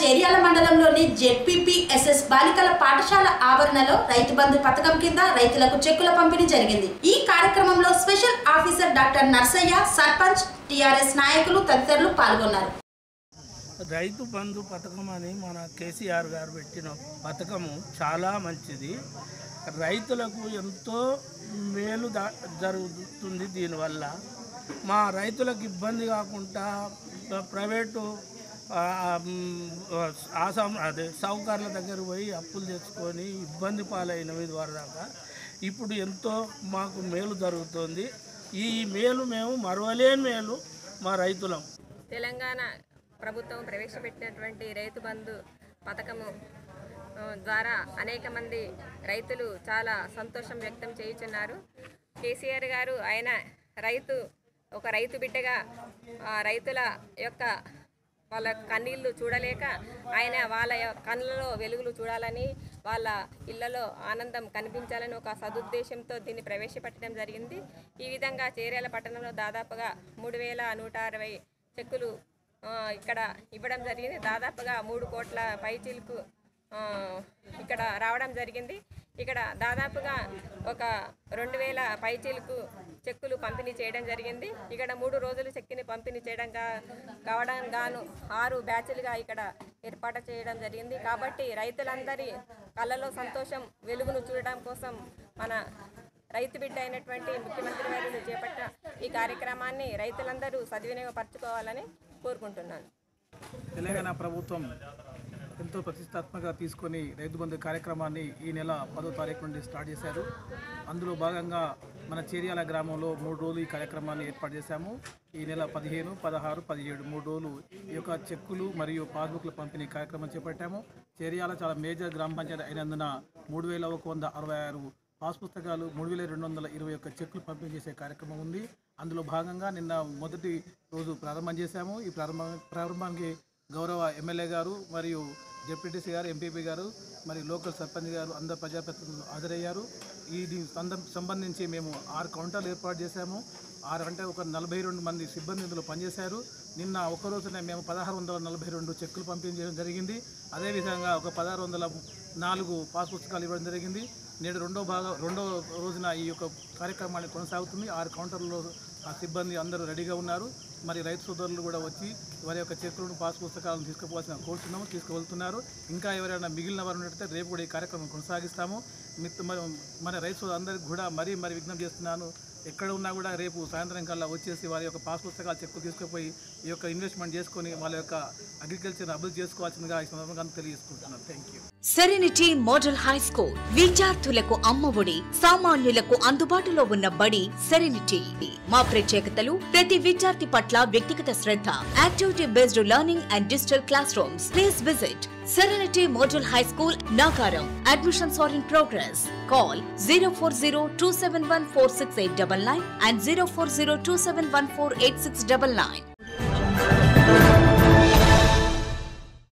చేర్యాల మండలంలోని జెడ్పీఎస్ఎస్ బాలికల పాఠశాల ఆవరణలో రైతు బంధు పథకం కింద రైతులకు చెక్కుల పంపిణీ జరిగింది. ఈ కార్యక్రమంలో special officer doctor Narsaiah, sarpanch, TRS నాయకులు తదితరులు పాల్గొన్నారు. రైతు బంధు పథకం అని మన కేసీఆర్ గారు పెట్టిన పథకము చాలా మంచిది. రైతులకు ఎంతో మేలు జరుగుతుంది. దీనివల్ల మా రైతులకు ఇబ్బంది కాకుండా ప్రైవేటు అదే సౌకర్యాల దగ్గర పోయి అప్పులు తెచ్చుకొని ఇబ్బంది పాలైన వారి దాకా ఇప్పుడు ఎంతో మాకు మేలు జరుగుతుంది. ఈ మేలు మేము మరవలేని మేలు మా రైతులం. తెలంగాణ ప్రభుత్వం ప్రవేశపెట్టినటువంటి రైతు బంధు పథకము ద్వారా అనేక మంది రైతులు చాలా సంతోషం వ్యక్తం చేయుచున్నారు. కేసీఆర్ గారు ఆయన ఒక రైతు బిడ్డగా రైతుల యొక్క వాళ్ళ కన్నీళ్లు చూడలేక ఆయన వాళ్ళ కళ్ళలో వెలుగులు చూడాలని, వాళ్ళ ఇళ్లలో ఆనందం కనిపించాలని ఒక సదుద్దేశంతో దీన్ని ప్రవేశపెట్టడం జరిగింది. ఈ విధంగా చేర్యాల పట్టణంలో దాదాపుగా 3160 చెక్కులు ఇక్కడ ఇవ్వడం జరిగింది. దాదాపుగా 3 కోట్ల పైచీలకు ఇక్కడ రావడం జరిగింది. ఇక్కడ దాదాపుగా ఒక 2000 పైచీలకు చెక్కులు పంపిణీ చేయడం జరిగింది. ఇక్కడ 3 రోజులు చెక్కుని పంపిణీ చేయడం కావడంగాను 6 బ్యాచ్లుగా ఇక్కడ ఏర్పాటు చేయడం జరిగింది. కాబట్టి రైతులందరి కళ్ళలో సంతోషం వెలుగును చూడడం కోసం మన రైతు బిడ్డ అయినటువంటి ముఖ్యమంత్రి గారు చేపట్టిన ఈ కార్యక్రమాన్ని రైతులందరూ సద్వినియోగపరచుకోవాలని కోరుకుంటున్నాను. తెలంగాణ ప్రభుత్వం ఎంతో ప్రతిష్టాత్మకంగా తీసుకొని రైతు బంధు కార్యక్రమాన్ని ఈ నెల 10వ తారీఖు నుండి స్టార్ట్ చేశారు. అందులో భాగంగా మన చేర్యాల గ్రామంలో 3 రోజులు ఈ కార్యక్రమాన్ని ఏర్పాటు చేశాము. ఈ నెల 15, 16, 17 3 రోజులు ఈ యొక్క చెక్కులు మరియు పాస్బుక్ల పంపిణీ కార్యక్రమం చేపట్టాము. చేర్యాల చాలా మేజర్ గ్రామ పంచాయతీ అయినందున 3166 పాస్పుస్తకాలు, 3221 చెక్కులు పంపిణీ చేసే కార్యక్రమం ఉంది. అందులో భాగంగా నిన్న మొదటి రోజు ప్రారంభం చేశాము. ఈ ప్రారంభానికి గౌరవ ఎమ్మెల్యే గారు మరియు జెడ్పీటీసీ గారు, ఎంపీపీ గారు మరియు లోకల్ సర్పంచ్ గారు అందరు ప్రజాప్రతినిధులు హాజరయ్యారు. ఈ సంబంధించి మేము 6 కౌంటర్లు ఏర్పాటు చేశాము. 6 అంటే ఒక 42 మంది సిబ్బంది ఇందులో పనిచేశారు. నిన్న ఒక రోజునే మేము 1642 చెక్కులు పంపిణీ చేయడం జరిగింది. అదేవిధంగా ఒక 1604 పాస్ పుస్తకాలు ఇవ్వడం జరిగింది. నేడు రెండో రోజున ఈ యొక్క కార్యక్రమాన్ని కొనసాగుతుంది. 6 కౌంటర్లలో ఆ సిబ్బంది అందరూ రెడీగా ఉన్నారు. మరి రైతు సోదరులు కూడా వచ్చి వారి యొక్క చెక్కులను, పాస్ పుస్తకాలను తీసుకుపోవాల్సిన కోరుతున్నాము, తీసుకువెళ్తున్నారు. ఇంకా ఎవరైనా మిగిలిన వారు ఉన్నట్లయితే రేపు కూడా ఈ కార్యక్రమం కొనసాగిస్తాము. మన రైతు సోదరు అందరికీ కూడా మరీ విజ్ఞప్తి చేస్తున్నాను. ఎక్కడ ఉన్నా కూడా రేపు సాయంత్రం కల్లా వచ్చేసి వారి యొక్క పాస్ పుస్తకాలు, చెక్కులు తీసుకుపోయి ఈ యొక్క ఇన్వెస్ట్మెంట్ చేసుకొని వాళ్ళ యొక్క అగ్రికల్చర్ అభివృద్ధి చేసుకోవాల్సిందిగా ఈ సందర్భంగా తెలియజేసుకుంటున్నాను. Thank you. Serenity model high school, విద్యార్థులకు అమ్మఒడి, సామాన్యులకు అందుబాటులో ఉన్న బడి సెరెనిటీ. మా ప్రత్యేకతలు: ప్రతి విద్యార్థి పట్ల వ్యక్తిగత శ్రద్ధ, activity based learning and digital class rooms. Please visit Serenity Model High School, Nagaram. Admissions are in progress. Call 04027146899 and 04027148699.